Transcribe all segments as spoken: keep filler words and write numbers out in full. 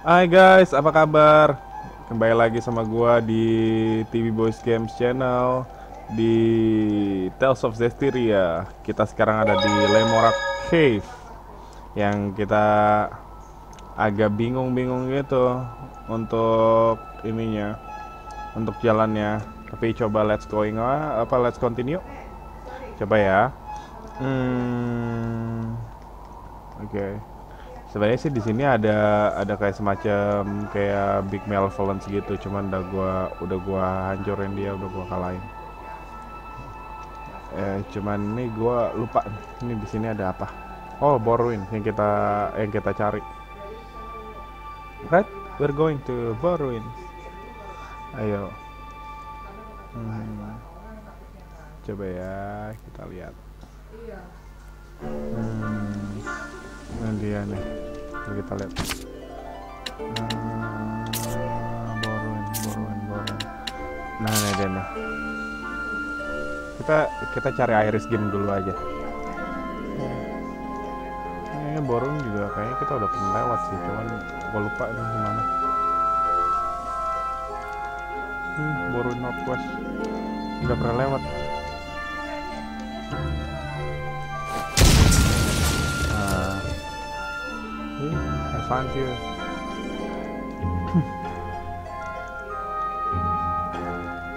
Hai guys, apa kabar? Kembali lagi sama gua di T V Boys Games Channel di Tales of Zestiria. Kita sekarang ada di Lemora Cave yang kita agak bingung-bingung gitu untuk ininya, untuk jalannya. Tapi coba let's going on, apa let's continue? Coba ya. Hmm. Oke. Okay. Sebenarnya sih di sini ada ada kayak semacam kayak big malevolence gitu, cuman udah gua udah gua hancurin dia, udah gua kalahin. Eh, cuman ini gua lupa ini di sini ada apa. Oh, Borwin yang kita yang kita cari. Right? We're going to Borwin. Ayo. Hmm. Coba ya, kita lihat. Hmm. Nah dia nih, kita lihat. Ah, Borwin, Borwin, Borwin. Nah, ini dia nih. Kita kita cari Iris Game dulu aja. Ini Borwin juga kayaknya kita udah pernah lewat sih, cuman gua lupa nih gimana. Hmm, Borwin Northwest udah pernah lewat. Found you.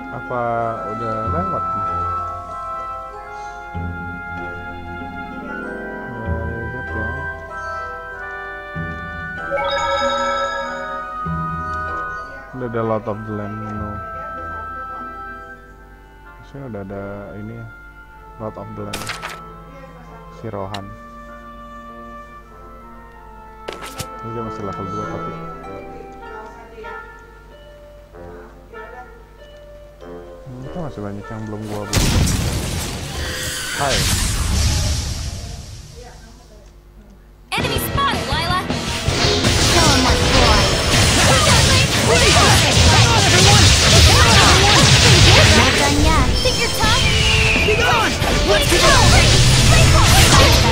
Apa udah lewat nih? Udah ada lot of the land, no. Saya udah ada ini lot of the land. Si Rohan. Ini masih level dua tapi. Hmm, itu masih banyak yang belum gua buka. Hai. Enemy spotted, Lailah. Kill him, my boy. Watch out, Lailah. Watch out, everyone. Watch out, everyone. Not done yet. Think you're tough? Be gone. Let's go. Don't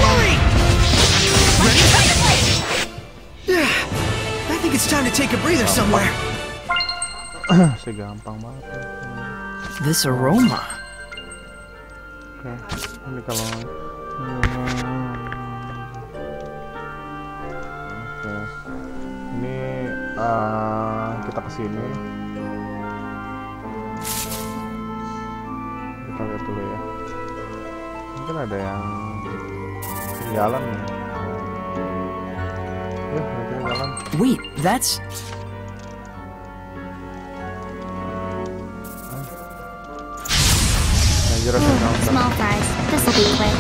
worry. Ready? I think it's time to take a breather somewhere. This aroma. Okay. Ini kalau Oke. Ini uh, kita ke sini. Kita lihat dulu ya. Mungkin ada yang jalan nih. Wait, that's... Mm, small fries. This'll be quick. A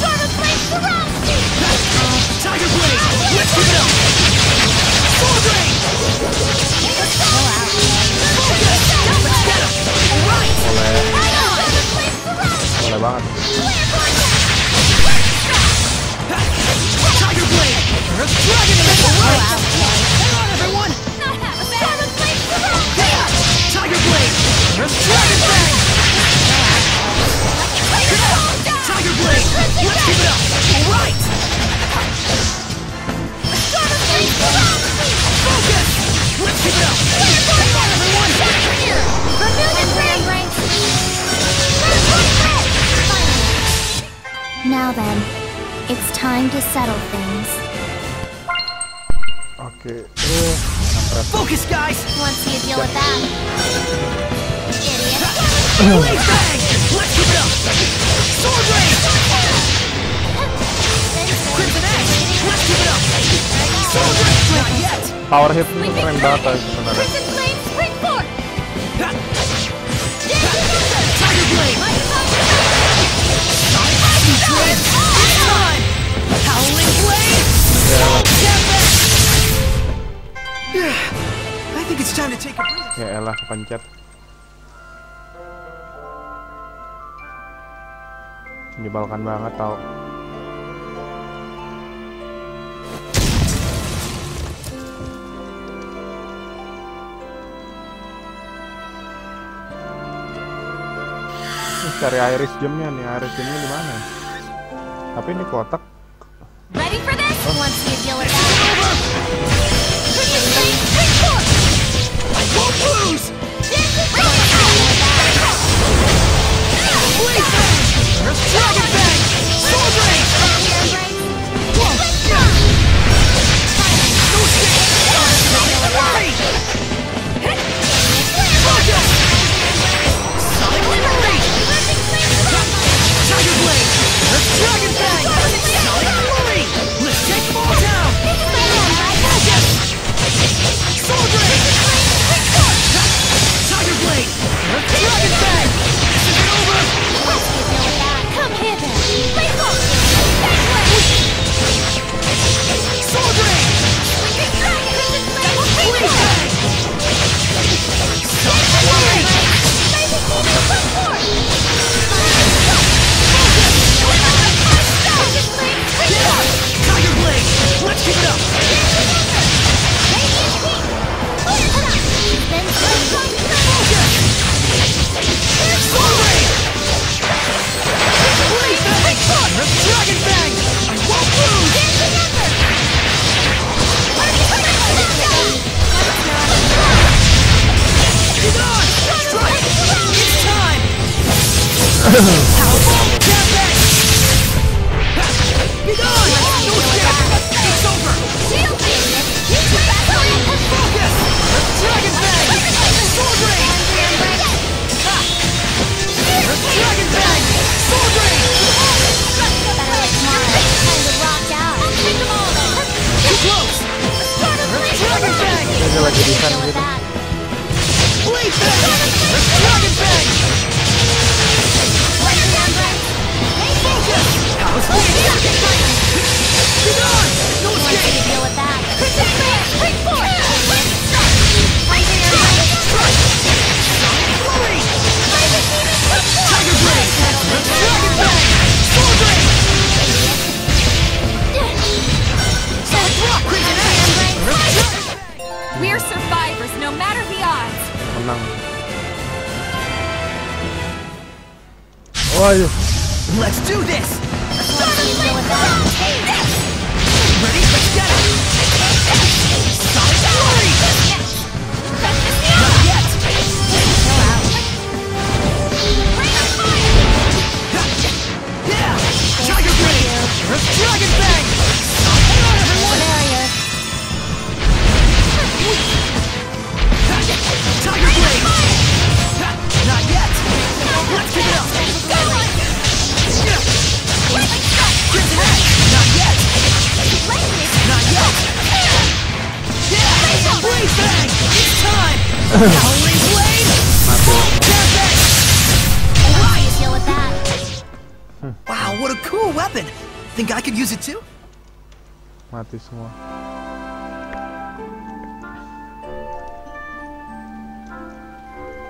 storm of flames surrounds you! Tiger blade! Let's give it up! Full drain! Pull out. Let's get him! Alright! Right on! Tiger blade surrounds you! Clear contact! Tiger blade! Earth dragon to make a right! Tiger Blade! Tiger Blade! Let's give it up! Alright! Focus! Let's give it up! Come on, everyone! Here! Now then, it's time to settle things. Okay. Focus, guys! Once you deal with that. Blade bang! Let's give it up! Sword raise! Crimson Axe! Let's give it up! Sword raise! Not yet! Power hit itu keren banget sebenarnya. Tiger Blade! Howling Blade! I think it's time to take a break. Ya elah, kepencet. Menyebalkan banget tau. Ini cari Iris Gemnya nih, Iris Gemnya di mana? Tapi ini kotak. Ready for this? Oh.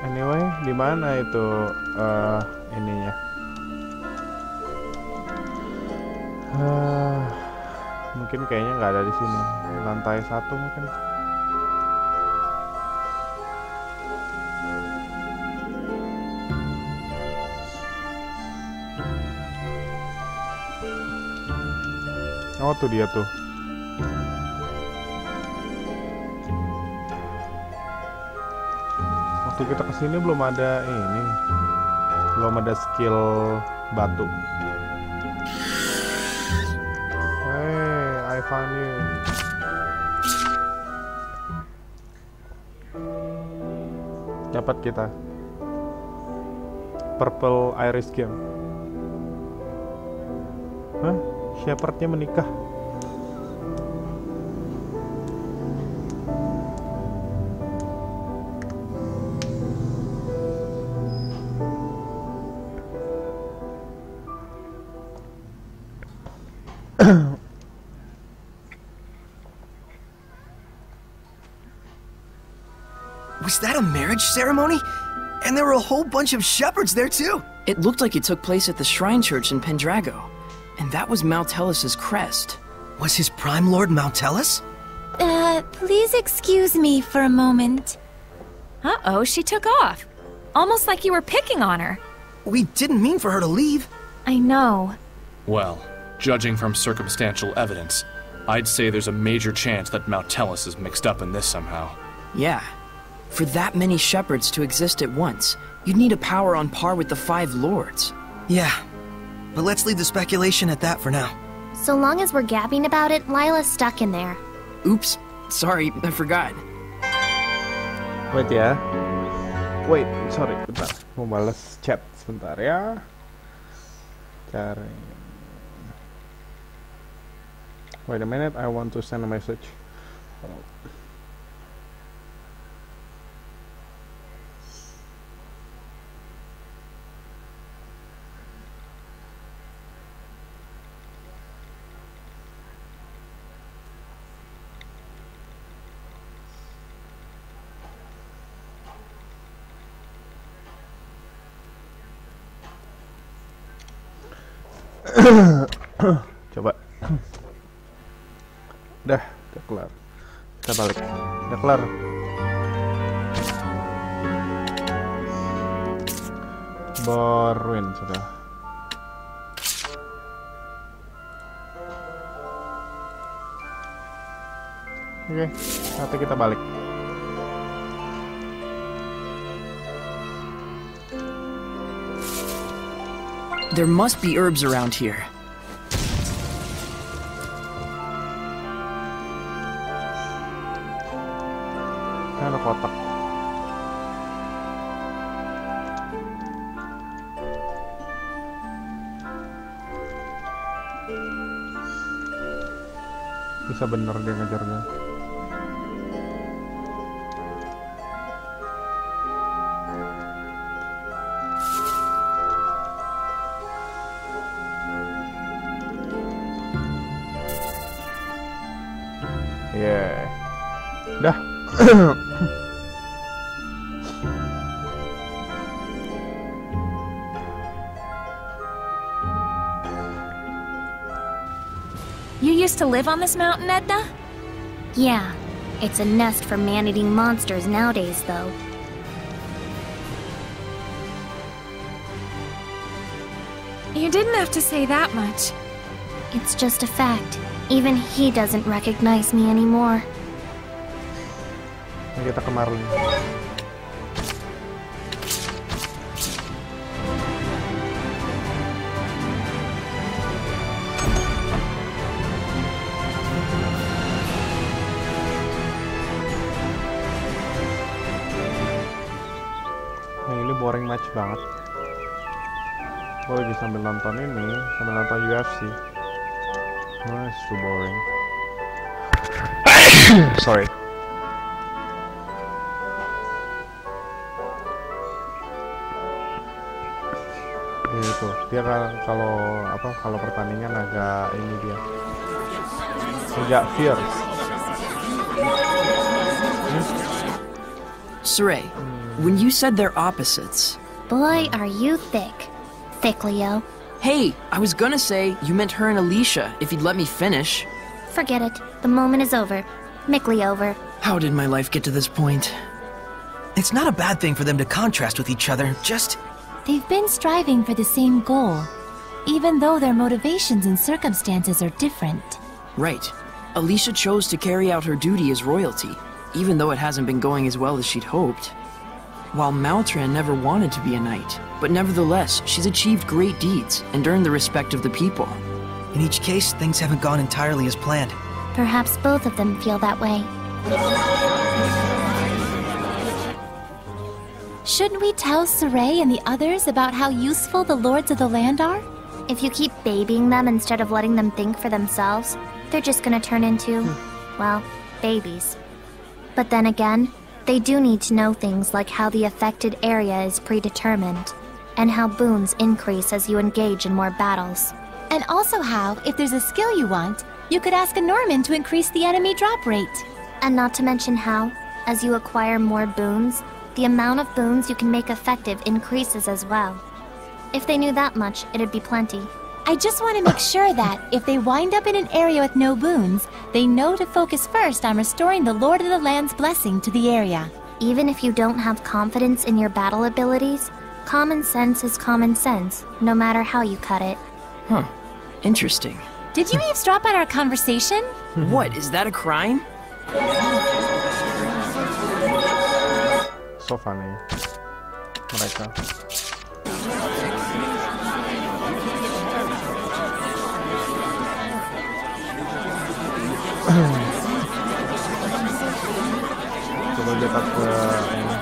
Anyway, di mana itu uh, ininya? Uh, mungkin kayaknya nggak ada di sini. Lantai satu mungkin. Oh tuh dia tuh. Waktu kita kesini belum ada ini, belum ada skill batu. Hey, I found you. Dapat kita purple iris gem. Hah? Shepherdnya menikah. Was that a marriage ceremony? And there were a whole bunch of shepherds there too! It looked like it took place at the Shrine Church in Pendrago. And that was Maltellus's crest. Was his Prime Lord Maltellus? Uh, please excuse me for a moment. Uh-oh, she took off. Almost like you were picking on her. We didn't mean for her to leave. I know. Well, judging from circumstantial evidence, I'd say there's a major chance that Maltellus is mixed up in this somehow. Yeah. For that many shepherds to exist at once, you'd need a power on par with the five lords. Yeah, but let's leave the speculation at that for now. So long as we're gabbing about it, Lailah's stuck in there. Oops, sorry, I forgot. Wait ya. Wait, sorry, bentar. Mau balas chat sebentar ya. Cari. Wait a minute, I want to send a message. Coba. Udah, udah kelar. Kita balik. Udah kelar. Borwin sudah. Oke, nanti kita balik. There must be herbs around here. Ano kotak? Bisa bener dia ngejarnya. Yeah. Dah. You used to live on this mountain, Edna? Yeah. It's a nest for man-eating monsters nowadays, though. You didn't have to say that much. It's just a fact. Even he doesn't recognize me anymore. Kita kemarin. Nah, ini boring match banget. Gue lagi sambil nonton ini, sambil nonton U F C. Oh, it's too boring. Sorry. Itu dia kalau apa kalau pertandingan agak ini dia agak fierce. Sarai, when you said they're opposites. Boy, are you thick, thick Leo. Hey, I was gonna say, you meant her and Alicia, if you'd let me finish. Forget it. The moment is over. Mikleo over. How did my life get to this point? It's not a bad thing for them to contrast with each other, just... They've been striving for the same goal, even though their motivations and circumstances are different. Right. Alicia chose to carry out her duty as royalty, even though it hasn't been going as well as she'd hoped. While Maltran never wanted to be a knight, but nevertheless, she's achieved great deeds and earned the respect of the people. In each case, things haven't gone entirely as planned. Perhaps both of them feel that way. Shouldn't we tell Sarai and the others about how useful the lords of the land are? If you keep babying them instead of letting them think for themselves, they're just gonna turn into, well, babies. But then again, they do need to know things like how the affected area is predetermined, and how boons increase as you engage in more battles. And also how, if there's a skill you want, you could ask a Norman to increase the enemy drop rate. And not to mention how, as you acquire more boons, the amount of boons you can make effective increases as well. If they knew that much, it'd be plenty. I just want to make sure that, if they wind up in an area with no boons, they know to focus first on restoring the Lord of the Land's blessing to the area. Even if you don't have confidence in your battle abilities, common sense is common sense, no matter how you cut it. Huh. Interesting. Did you eavesdrop on our conversation? What, is that a crime? So funny. Mereka. Coba lihat ke ini.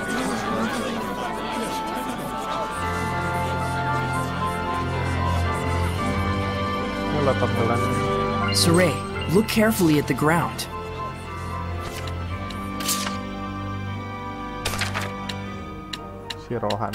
Ini letak gelang. Sarai, look carefully at the ground. Si Rohan.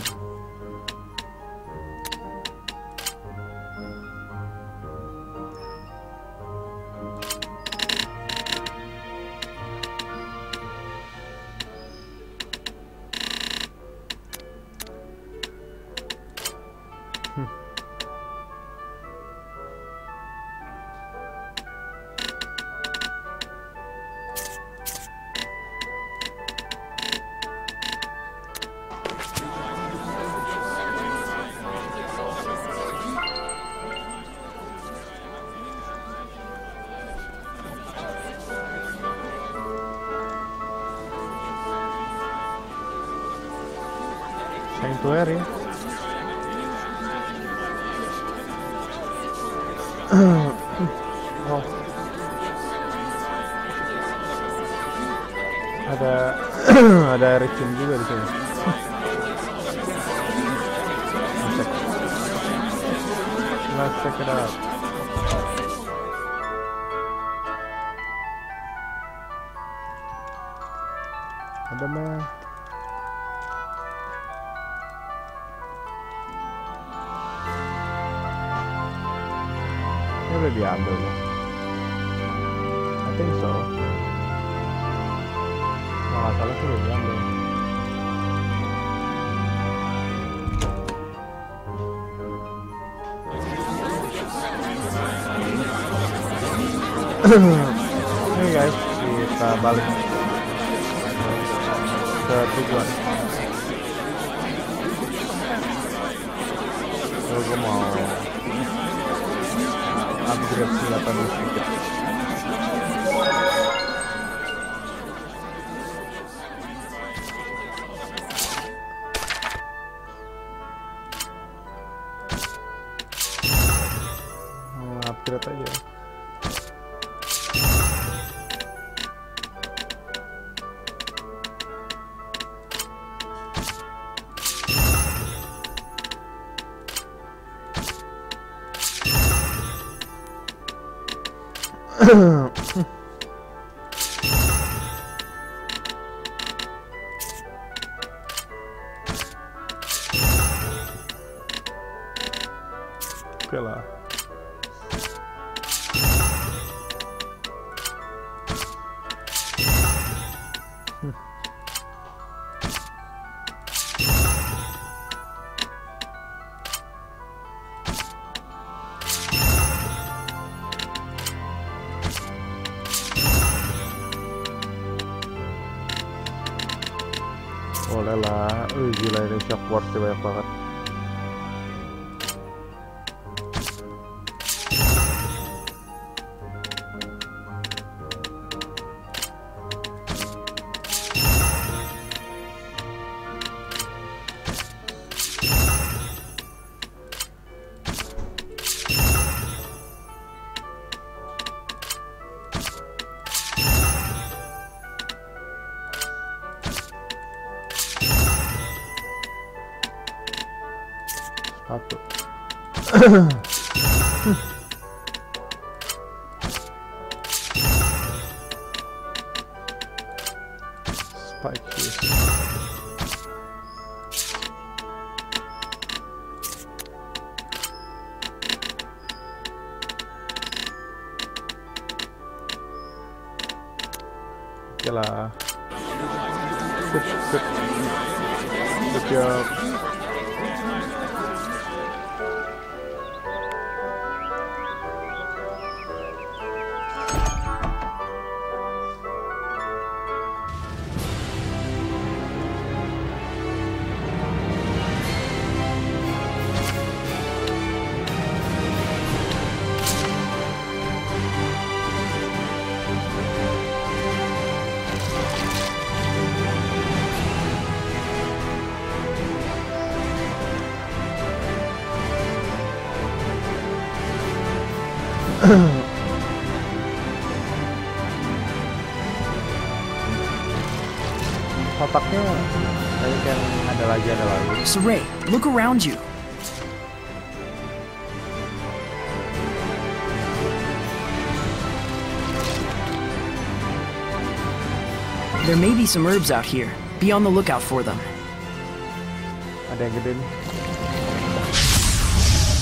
Sanctuary. ada ada regen juga di sini. Let's check it out. Ada mah. Udah diambil. I think so. Malah salah sih udah diambil. Hey guys, kita balik ke tujuan. Kalau gue mau upgrade senjata musik. Nah, upgrade aja. Sarai, look around you. There may be some herbs out here. Be on the lookout for them. Ada yang gede nih.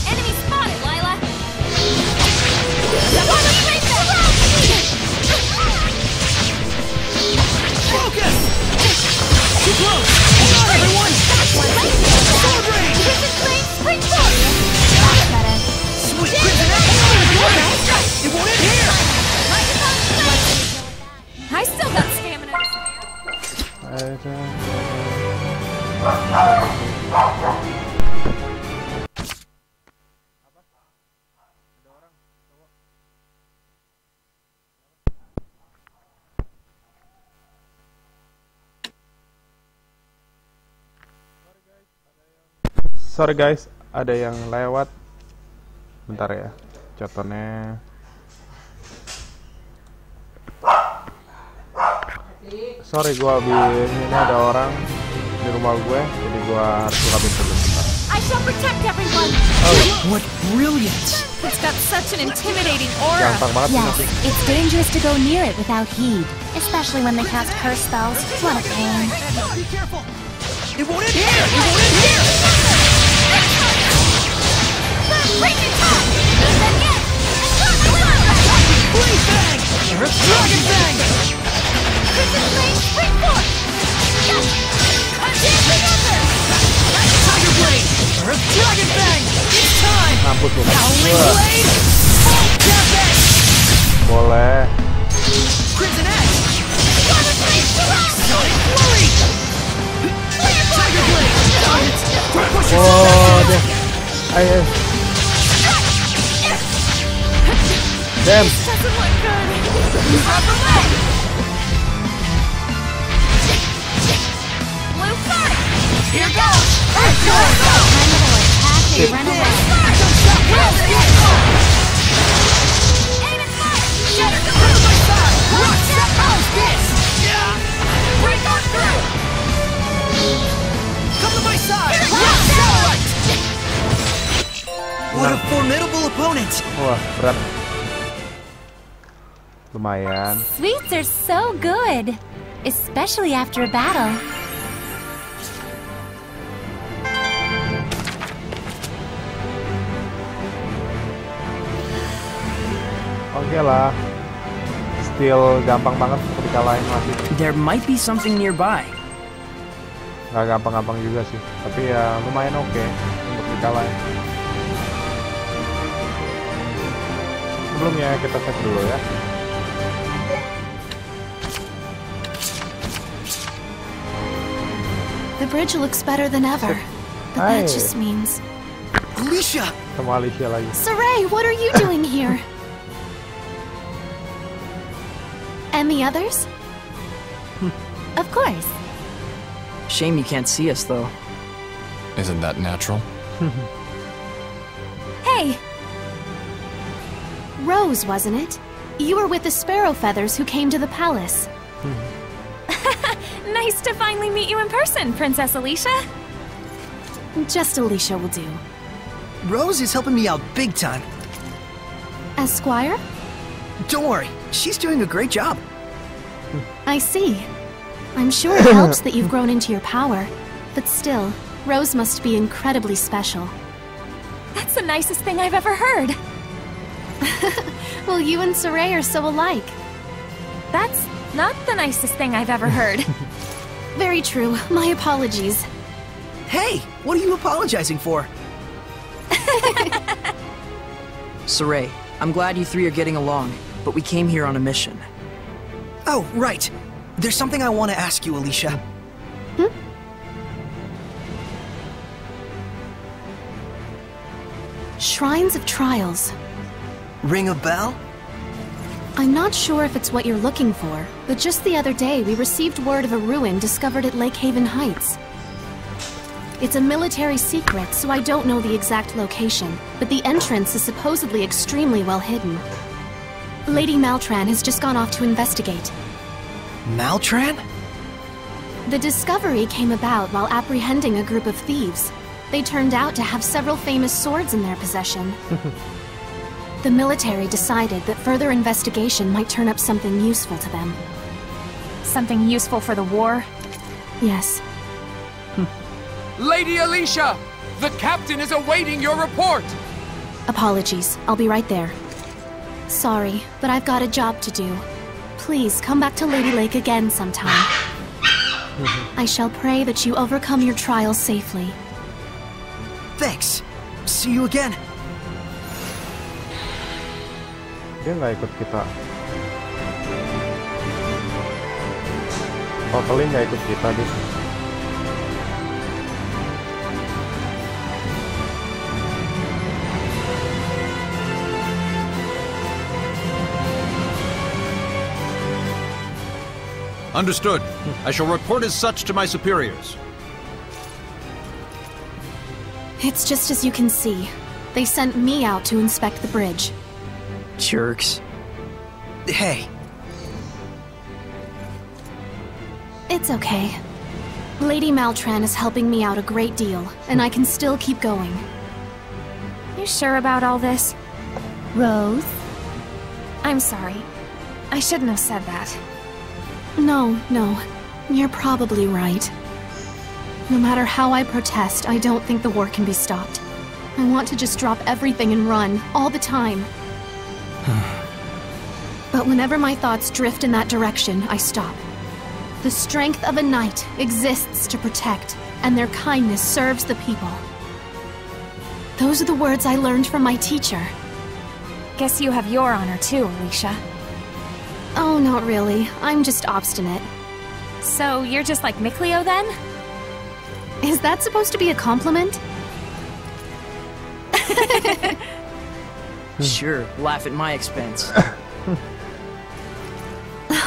Enemy spotted, Lailah. Focus! Too close! Not everyone! I still got stamina. Sorry guys, ada yang lewat. Bentar ya. catatannya. Sorry, gue habis ini ada orang di rumah gue, jadi gue harus buka pintu sebentar. Oh, what brilliance! It's got such an intimidating aura. Yes, it's dangerous to go near it without heed, especially when they cast curse spells. What a pain! Be careful! It won't end here! It won't end here! Dragon Bang! Dragon Bang! It's time! Boleh. Crimson Edge! Tiger Blade! Oh, damn. Damn. Here goes! Shit. What a formidable opponent! Wah, berat. Lumayan. Sweets are so good, especially after a battle. Okay lah. Still gampang banget ketika lain masih. There might be something nearby. Gak gampang-gampang juga sih, tapi ya lumayan oke okay untuk ketika lain. Sebelumnya kita cek dulu ya. The bridge looks better than ever, but that just means. Alicia. Sama Alicia lagi. Sarai, what are you doing here? And the others? Of course. Shame you can't see us, though. Isn't that natural? Hey! Rose, wasn't it? You were with the Sparrow Feathers who came to the palace. Nice to finally meet you in person, Princess Alicia. Just Alicia will do. Rose is helping me out big time. As Squire? Don't worry, she's doing a great job. I see. I'm sure it helps that you've grown into your power, but still, Rose must be incredibly special. That's the nicest thing I've ever heard. Well, you and Sarai are so alike. That's not the nicest thing I've ever heard. Very true. My apologies. Hey, what are you apologizing for? Sarai, I'm glad you three are getting along, but we came here on a mission. Oh, right. There's something I want to ask you, Alicia. Hmm? Shrines of Trials. Ring a bell? I'm not sure if it's what you're looking for, but just the other day we received word of a ruin discovered at Lake Haven Heights. It's a military secret, so I don't know the exact location, but the entrance is supposedly extremely well hidden. Lady Maltran has just gone off to investigate. Maltran? The discovery came about while apprehending a group of thieves. They turned out to have several famous swords in their possession. The military decided that further investigation might turn up something useful to them. Something useful for the war? Yes. Lady Alicia! The captain is awaiting your report! Apologies. I'll be right there. Sorry, but I've got a job to do. Please come back to Lady Lake again sometime. I shall pray that you overcome your trials safely. Thanks. See you again. Dia nggak ikut kita. Totalnya nggak ikut kita deh. Understood. I shall report as such to my superiors. It's just as you can see. They sent me out to inspect the bridge. Jerks. Hey. It's okay. Lady Maltran is helping me out a great deal, and I can still keep going. You sure about all this? Rose? I'm sorry. I shouldn't have said that. No, no. You're probably right. No matter how I protest, I don't think the war can be stopped. I want to just drop everything and run, all the time. But whenever my thoughts drift in that direction, I stop. The strength of a knight exists to protect, and their kindness serves the people. Those are the words I learned from my teacher. Guess you have your honor too, Alicia. Oh, not really. I'm just obstinate. So, you're just like Mikleo then? Is that supposed to be a compliment? Sure, laugh at my expense.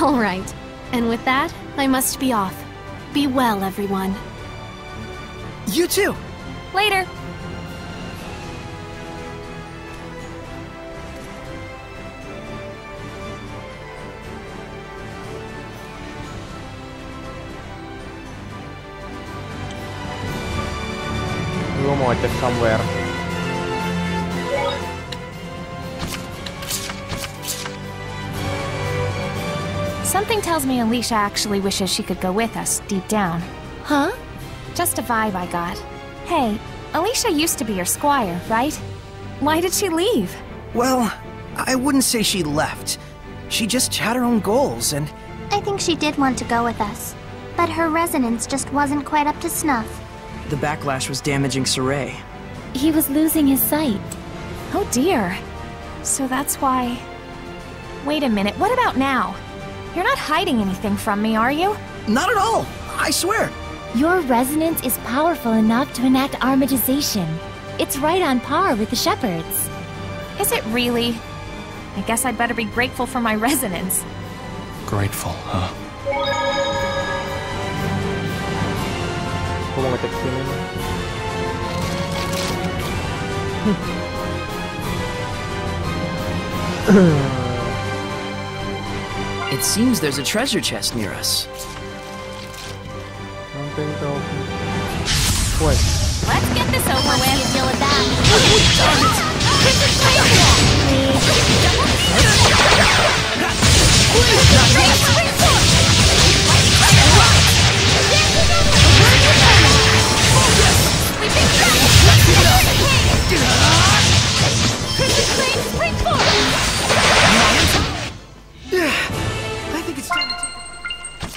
All right. And with that, I must be off. Be well, everyone. You too! Later! Rumoite somewhere. Something tells me Alicia actually wishes she could go with us, deep down. Huh? Just a vibe I got. Hey, Alicia used to be your squire, right? Why did she leave? Well, I wouldn't say she left. She just had her own goals, and... I think she did want to go with us, but her resonance just wasn't quite up to snuff. The backlash was damaging Sarai. He was losing his sight. Oh dear. So that's why... Wait a minute, what about now? You're not hiding anything from me, are you? Not at all! I swear! Your resonance is powerful enough to enact armatization. It's right on par with the shepherds. Is it really? I guess I'd better be grateful for my resonance. Grateful, huh? Along with the human. It seems there's a treasure chest near us. What? Let's get this over with. You deal with that. Please.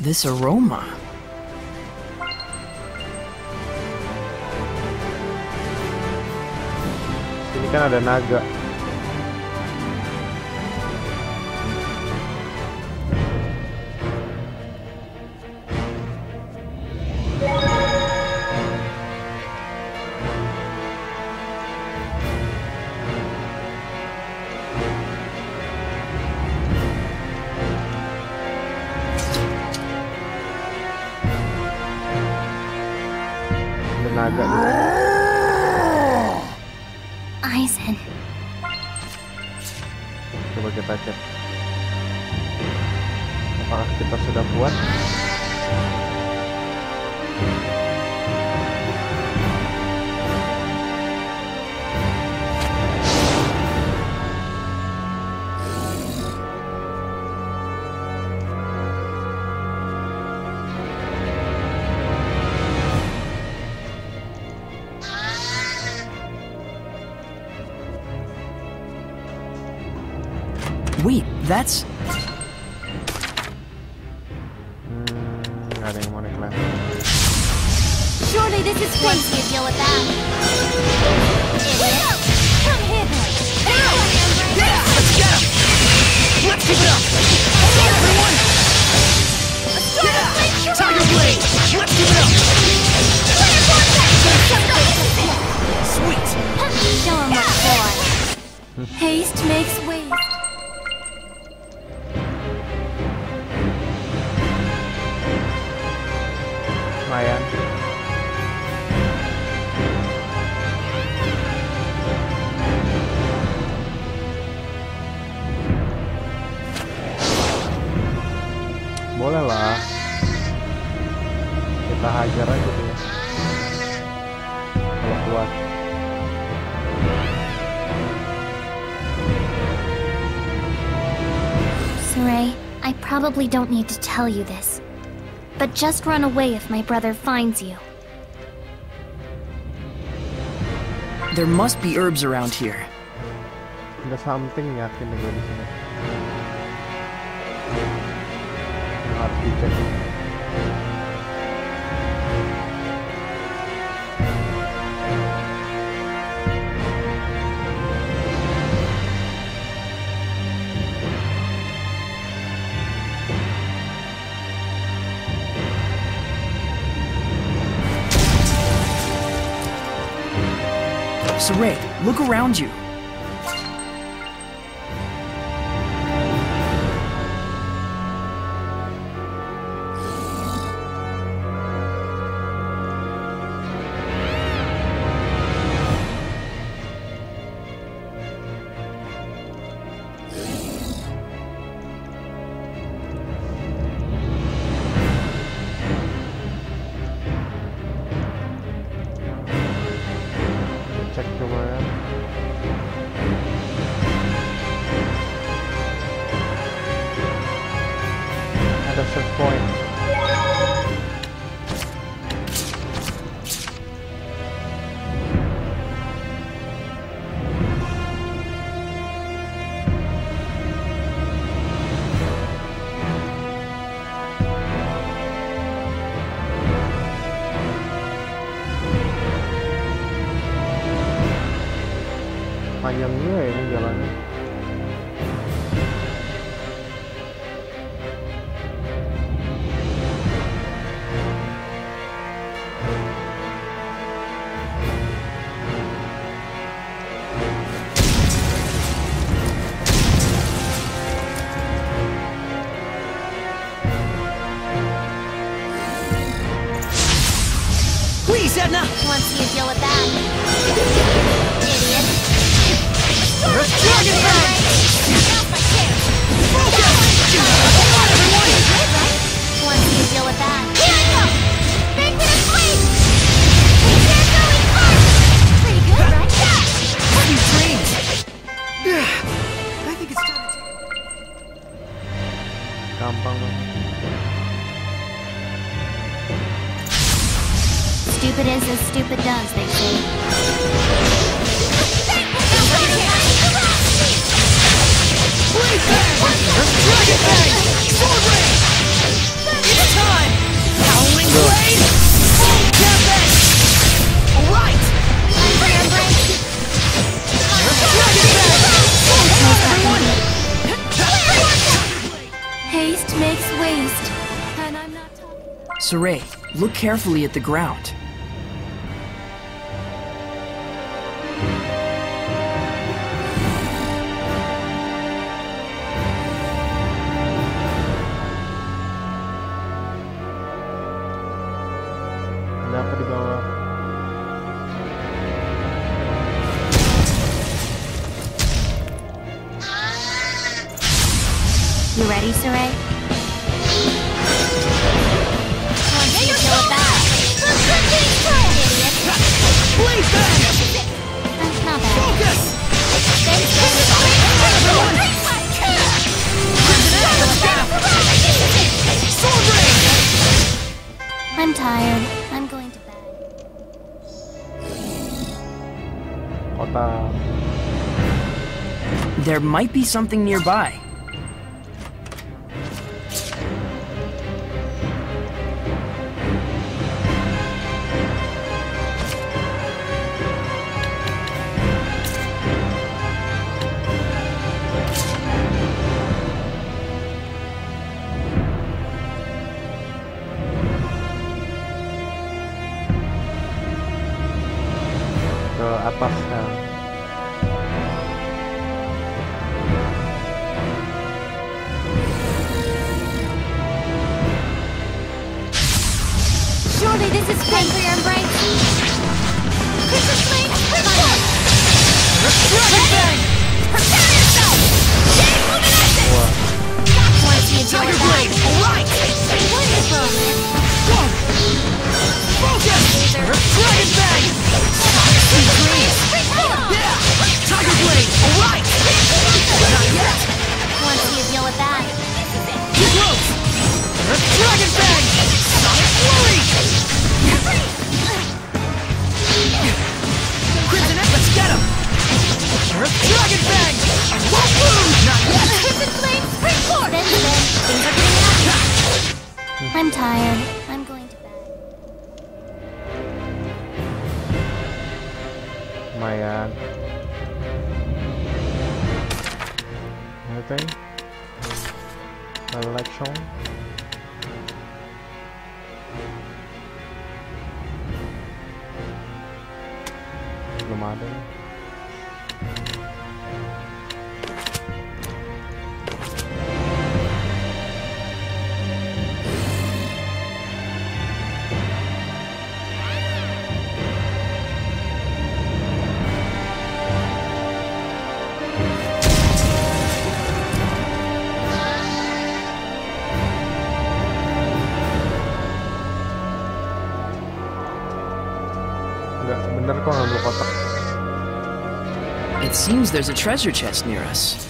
This aroma. Sini kan ada naga. That's... Mm, I didn't want to clap. Surely this is fate. You deal with that. Idiot. Come here, boy. Yeah, let's get him. Let's keep it up. Hold on, everyone. Yeah. Tiger Blade. Let's keep it up. Sweet. Show him what for. Haste makes waste. kita hajar aja gitu ya. Kalau kuat. Sarai, I probably don't need to tell you this, but just run away if my brother finds you. There must be herbs around here. Ada something yakin gue di sini. Harus dicek. Sarai, look around you. Sarai, look carefully at the ground. You ready, Sarai? I'm tired. I'm going to bed. There might be something nearby. Tiger Blade! Alright! Wonderful! Go! my uh, everything, my election. No matter. It seems there's a treasure chest near us.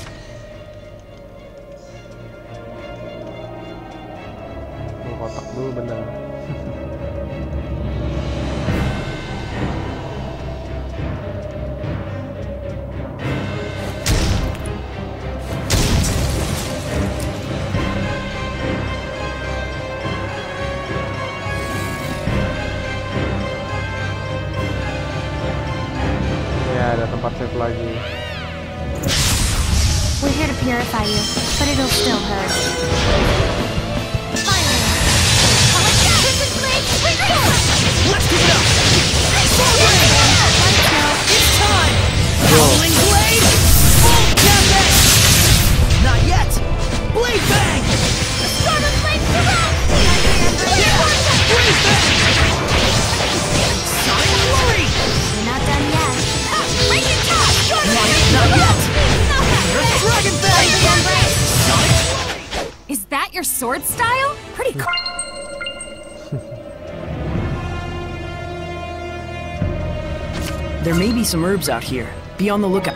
Some herbs out here. Be on the lookout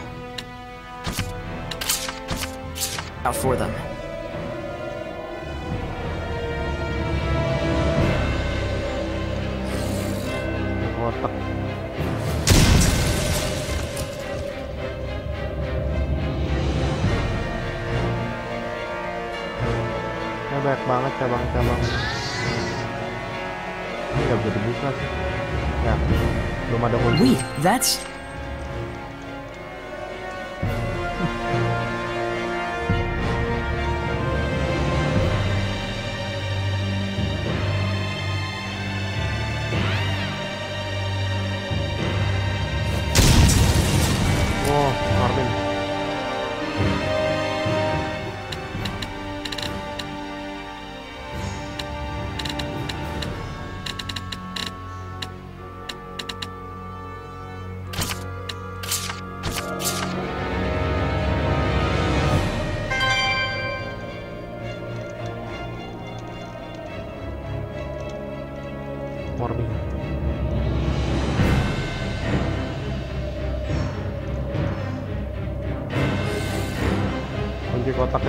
out for them. Banyak banget cabang-cabang. Nggak bisa dibuka sih. Ya, belum ada kunci. Wait, that's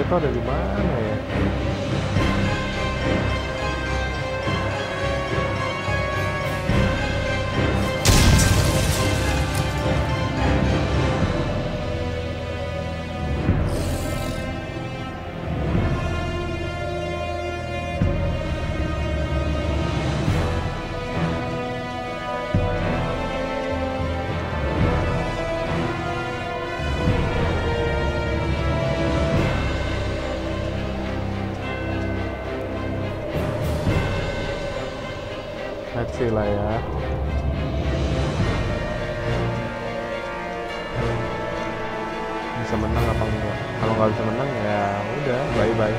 itu ada di mana ya? Lah ya. Bisa menang apa enggak? Kalau nggak bisa menang ya udah bye bye.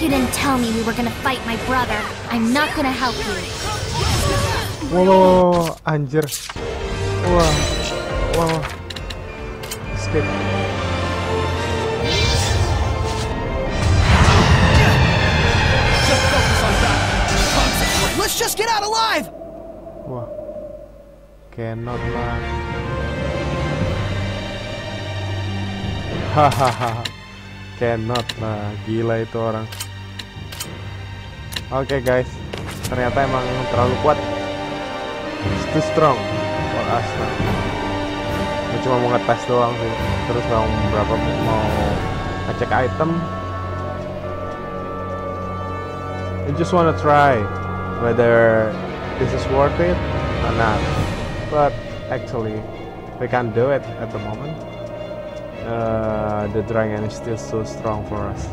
You didn't tell me we were gonna fight my brother. I'm not gonna help you. Wolo, anjir. Wah. Wah. Skip. Let's just get out alive. Wah. Cannot lah. Hahaha. Cannot lah. Gila itu orang. Oke, okay, guys. Ternyata emang terlalu kuat. It's too strong for us now. Gue cuma mau ngetes doang sih. Terus mau berapa mau ngecek item. I just wanna try whether this is worth it or not. But actually, we can't do it at the moment. Uh, the dragon is still so strong for us.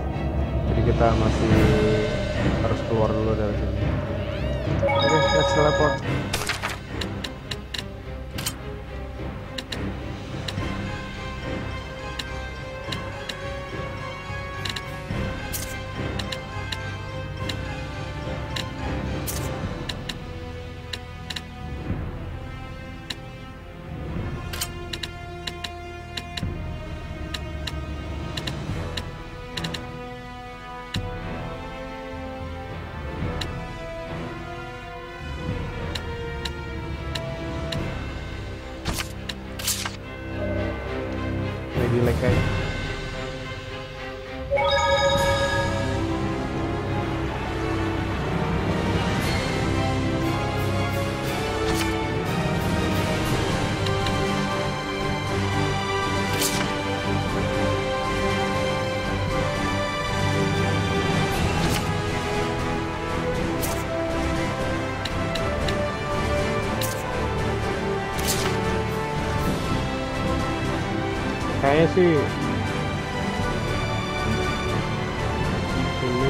Jadi kita masih harus keluar dulu dari sini. Okay, let's teleport. Kayaknya sih ini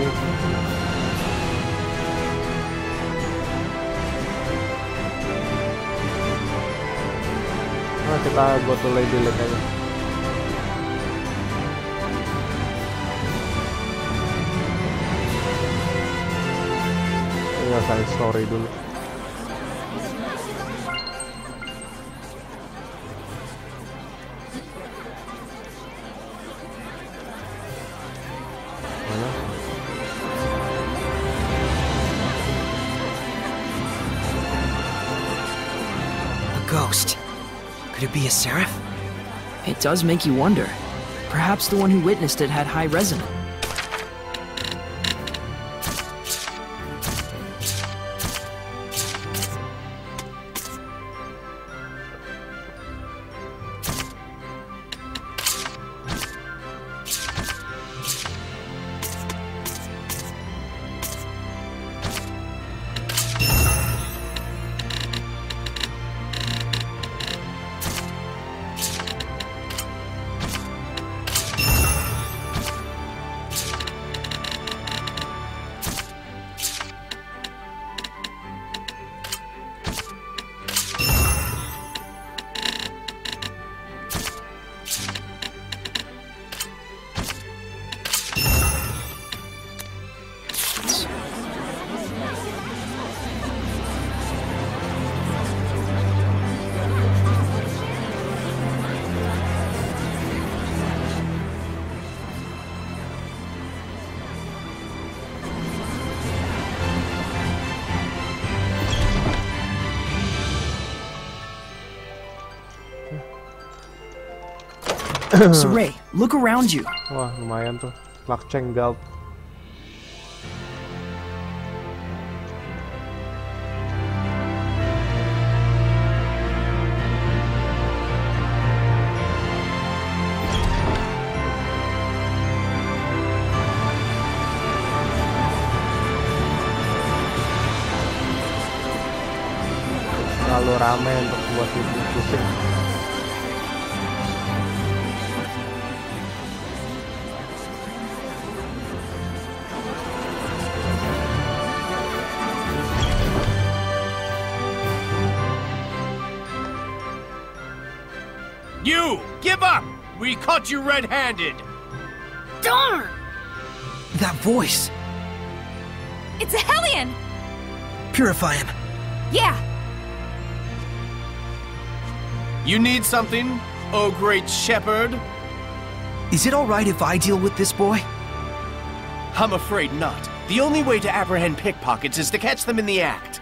nah, kita buat lagi lagi aja. Tinggal cari Sorey dulu. Be a seraph? It does make you wonder. Perhaps the one who witnessed it had high resonance. Sarai, look around you. Wah, lumayan tuh. Lakceng belt. Terlalu rame untuk buat itu pusing. We caught you red-handed! Darn! That voice! It's a Hellion! Purify him. Yeah! You need something, oh great shepherd? Is it alright if I deal with this boy? I'm afraid not. The only way to apprehend pickpockets is to catch them in the act.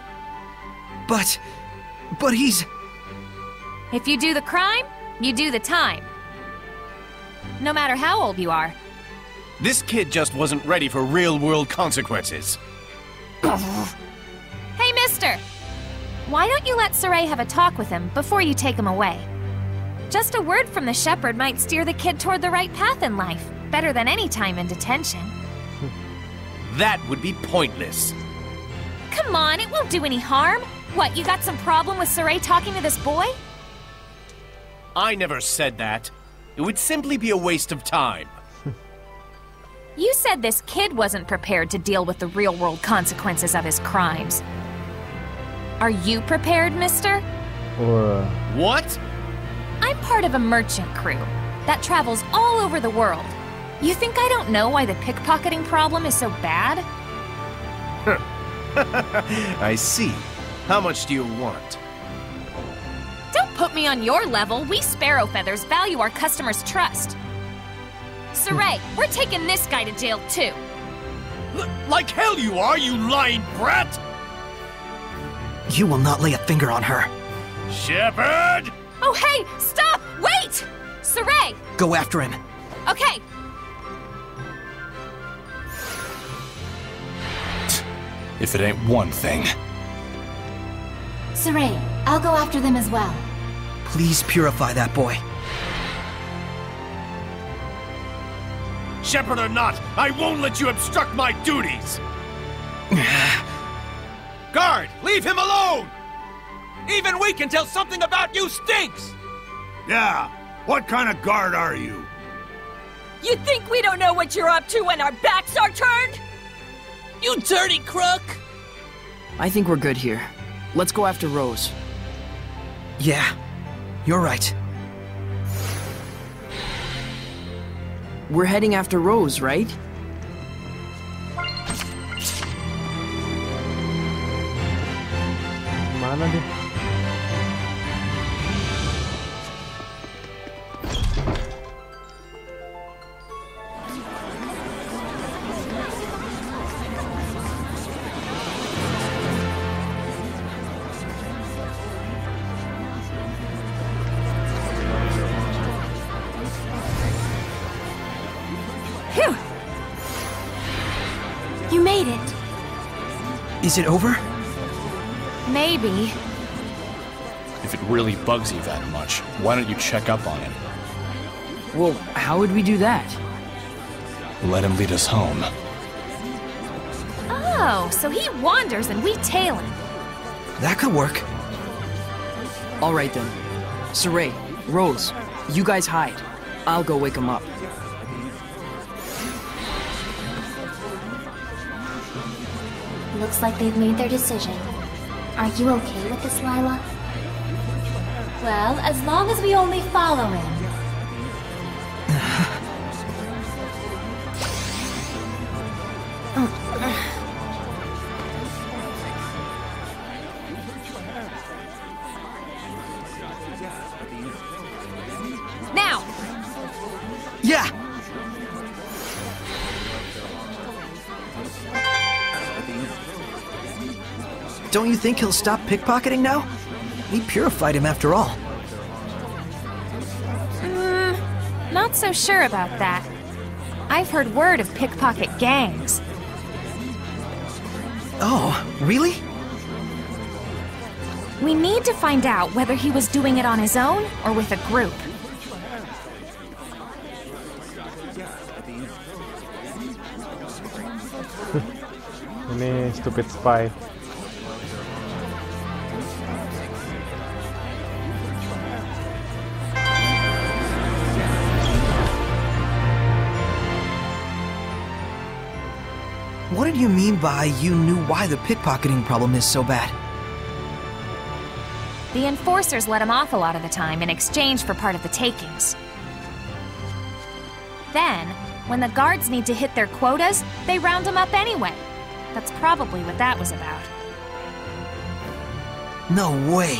But... but he's... If you do the crime, you do the time. No matter how old you are. This kid just wasn't ready for real-world consequences. Hey, mister! Why don't you let Sarai have a talk with him before you take him away? Just a word from the shepherd might steer the kid toward the right path in life, better than any time in detention. That would be pointless. Come on, it won't do any harm. What, you got some problem with Sarai talking to this boy? I never said that. It would simply be a waste of time. You said this kid wasn't prepared to deal with the real-world consequences of his crimes. Are you prepared, mister? Or, uh... What? I'm part of a merchant crew that travels all over the world. You think I don't know why the pickpocketing problem is so bad? I see. How much do you want? Don't put me on your level. We Sparrow Feathers value our customers' trust. Sarai, we're taking this guy to jail too. L like hell you are, you lying brat! You will not lay a finger on her. Shepherd! Oh hey, stop! Wait! Sarai! Go after him. Okay. If it ain't one thing. Sarai, I'll go after them as well. Please purify that boy. Shepherd or not, I won't let you obstruct my duties! Guard, leave him alone! Even we can tell something about you stinks! Yeah, what kind of guard are you? You think we don't know what you're up to when our backs are turned? You dirty crook! I think we're good here. Let's go after Rose. Yeah, you're right. We're heading after Rose, right? Is it over? Maybe. If it really bugs you that much, why don't you check up on him? Well, how would we do that? Let him lead us home. Oh, so he wanders and we tail him. That could work. All right then. Sarai, Rose, you guys hide. I'll go wake him up. Looks like they've made their decision. Are you okay with this, Lailah? Well, as long as we only follow him. Now! Yeah! Don't you think he'll stop pickpocketing now? We purified him after all. Mm, not so sure about that. I've heard word of pickpocket gangs. Oh, really? We need to find out whether he was doing it on his own or with a group. Me, stupid spy. What did you mean by you knew why the pickpocketing problem is so bad? The enforcers let him off a lot of the time in exchange for part of the takings. Then, when the guards need to hit their quotas, they round him up anyway. That's probably what that was about. No way!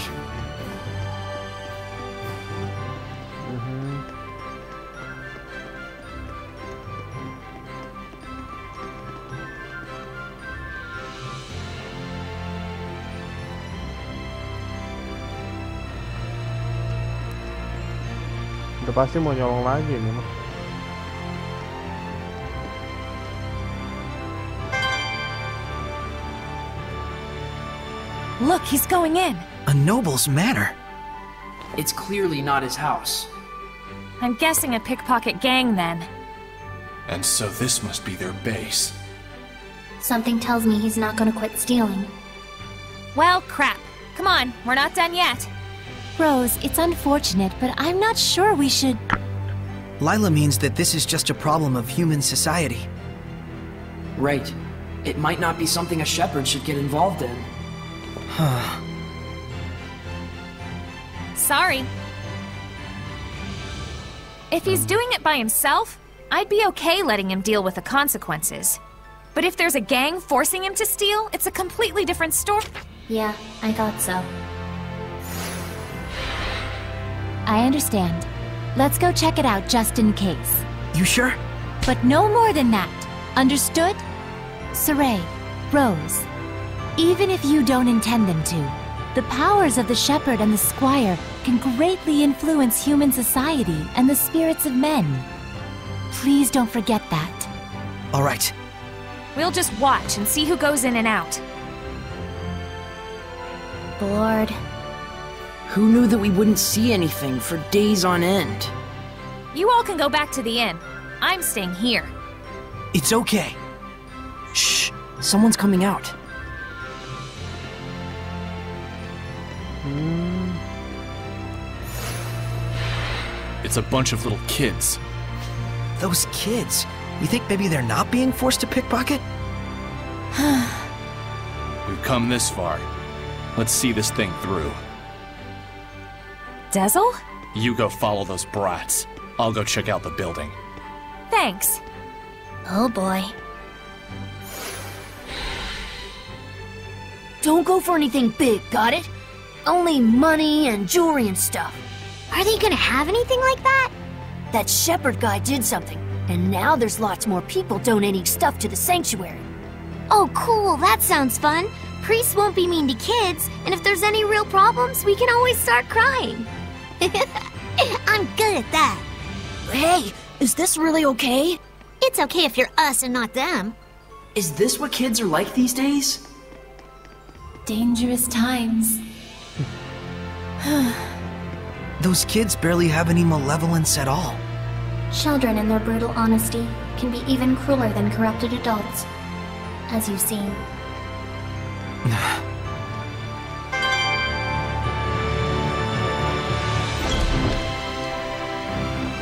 Pasti mau nyolong lagi nih mah. Look, he's going in. A noble's manor. It's clearly not his house. I'm guessing a pickpocket gang, then. And so this must be their base. Something tells me he's not gonna quit stealing. Well, crap. Come on, we're not done yet. Rose, it's unfortunate, but I'm not sure we should... Lailah means that this is just a problem of human society. Right. It might not be something a shepherd should get involved in. Huh. Sorry. If he's doing it by himself, I'd be okay letting him deal with the consequences. But if there's a gang forcing him to steal, it's a completely different story. Yeah, I thought so. I understand. Let's go check it out just in case. You sure? But no more than that. Understood? Sarai, Rose, even if you don't intend them to, the powers of the shepherd and the squire can greatly influence human society and the spirits of men. Please don't forget that. All right. We'll just watch and see who goes in and out. Bored. Who knew that we wouldn't see anything for days on end? You all can go back to the inn. I'm staying here. It's okay. Shh, someone's coming out. Mm. It's a bunch of little kids. Those kids? You think maybe they're not being forced to pickpocket? We've come this far. Let's see this thing through. Dezel? You go follow those brats. I'll go check out the building. Thanks. Oh boy. Don't go for anything big, got it? Only money and jewelry and stuff. Are they gonna have anything like that? That shepherd guy did something, and now there's lots more people donating stuff to the sanctuary. Oh cool, that sounds fun. Priests won't be mean to kids, and if there's any real problems, we can always start crying. I'm good at that. Hey, is this really okay? It's okay if you're us and not them. Is this what kids are like these days? Dangerous times. Those kids barely have any malevolence at all. Children in their brutal honesty can be even crueler than corrupted adults, as you've seen. Like,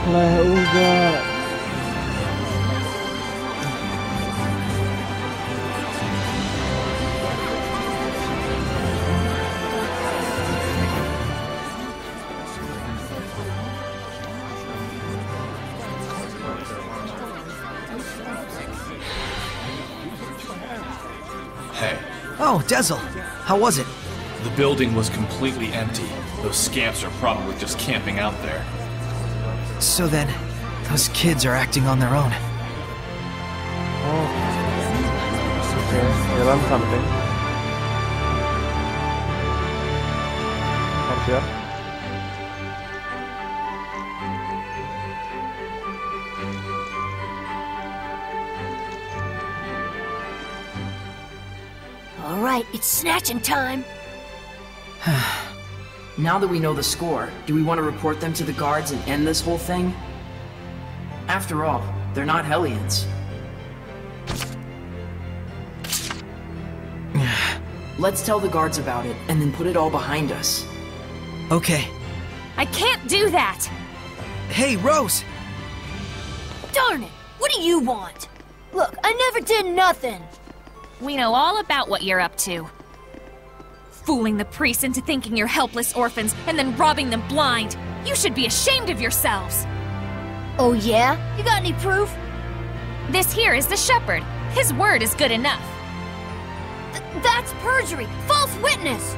oh god. Oh, Dezel, how was it? The building was completely empty. Those scamps are probably just camping out there. So then, those kids are acting on their own. Oh. Okay, I learned something. Up here. Alright, it's snatching time! Now that we know the score, do we want to report them to the guards and end this whole thing? After all, they're not Hellions. Let's tell the guards about it, and then put it all behind us. Okay. I can't do that! Hey, Rose! Darn it! What do you want? Look, I never did nothing! We know all about what you're up to. Fooling the priests into thinking you're helpless orphans and then robbing them blind. You should be ashamed of yourselves. Oh yeah? You got any proof? This here is the shepherd. His word is good enough. Th that's perjury! False witness!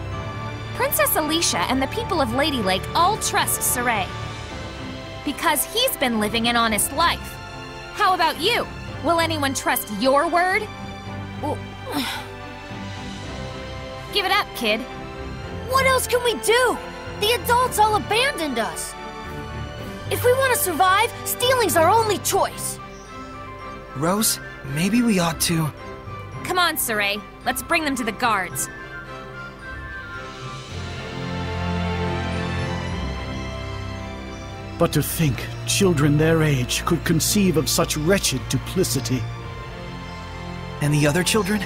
Princess Alicia and the people of Lady Lake all trust Sarai. Because he's been living an honest life. How about you? Will anyone trust your word? Well... Give it up, kid. What else can we do? The adults all abandoned us. If we want to survive, stealing's our only choice. Rose, maybe we ought to... Come on, Sarai. Let's bring them to the guards. But to think children their age could conceive of such wretched duplicity. And the other children?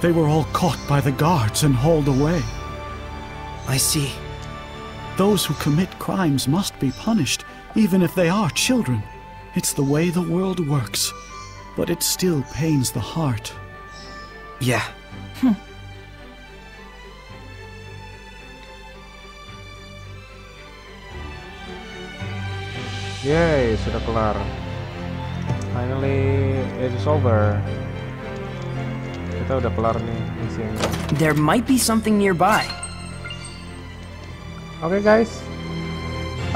They were all caught by the guards and hauled away. I see. Those who commit crimes must be punished, even if they are children. It's the way the world works, but it still pains the heart. Yeah. Hm. Yay, sudah kelar. Finally, it is over. Kita udah kelar nih misinya. There might be something nearby. Oke okay, guys,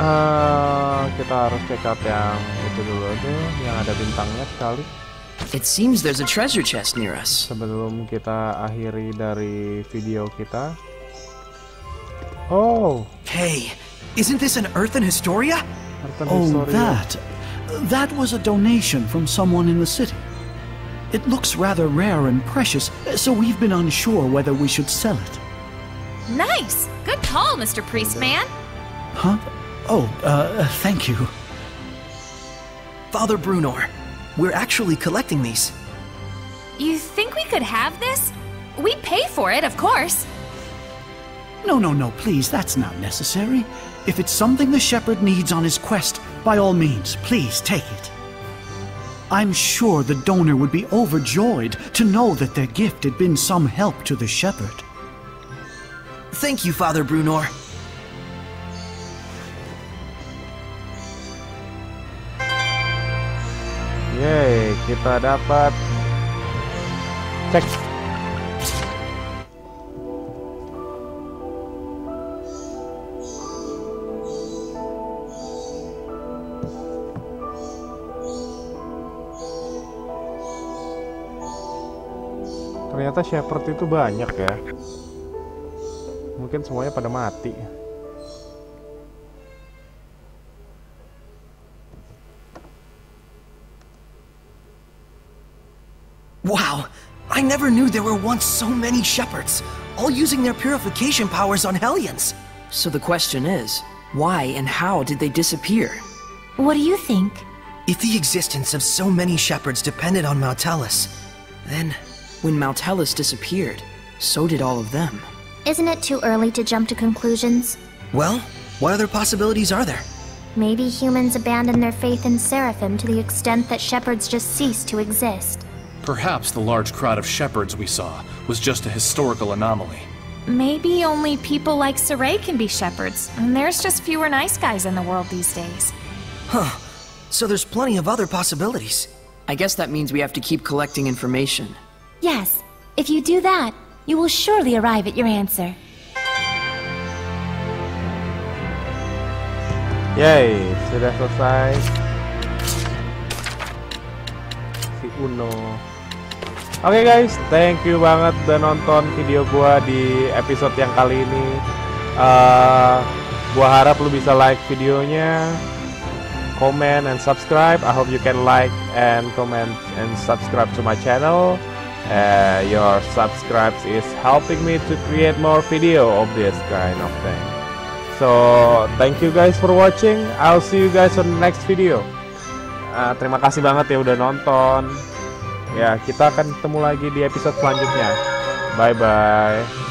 uh, kita harus check out yang itu dulu tuh, yang ada bintangnya sekali. It seems there's a treasure chest near us. Sebelum kita akhiri dari video kita. Oh. Hey, isn't this an earthen historia? Oh, that. That was a donation from someone in the city. It looks rather rare and precious, so we've been unsure whether we should sell it. Nice! Good call, Mister Priestman! Huh? Oh, uh, thank you. Father Brunor, we're actually collecting these. You think we could have this? We pay for it, of course. No, no, no, please, that's not necessary. If it's something the shepherd needs on his quest, by all means, please take it. I'm sure the donor would be overjoyed to know that their gift had been some help to the shepherd. Thank you, Father Brunor. Yay, kita dapat cek. Ternyata shepherd itu banyak ya. Mungkin semuanya pada mati. Wow, I never knew there were once so many shepherds, all using their purification powers on Hellions. So the question is, why and how did they disappear? What do you think? If the existence of so many shepherds depended on Maltellus, then... When Maltellus disappeared, so did all of them. Isn't it too early to jump to conclusions? Well, what other possibilities are there? Maybe humans abandoned their faith in Seraphim to the extent that shepherds just ceased to exist. Perhaps the large crowd of shepherds we saw was just a historical anomaly. Maybe only people like Sarai can be shepherds, and there's just fewer nice guys in the world these days. Huh. So there's plenty of other possibilities. I guess that means we have to keep collecting information. Yes, if you do that, you will surely arrive at your answer. Yay, sudah selesai. Si Uno. Oke okay guys, thank you banget udah nonton video gua di episode yang kali ini. Uh, gua harap lu bisa like videonya, comment and subscribe. I hope you can like and comment and subscribe to my channel. Uh, your subscribes is helping me to create more video of this kind of thing. So thank you guys for watching. I'll see you guys on the next video. Uh, terima kasih banget ya udah nonton. Ya, kita akan ketemu lagi di episode selanjutnya. Bye bye.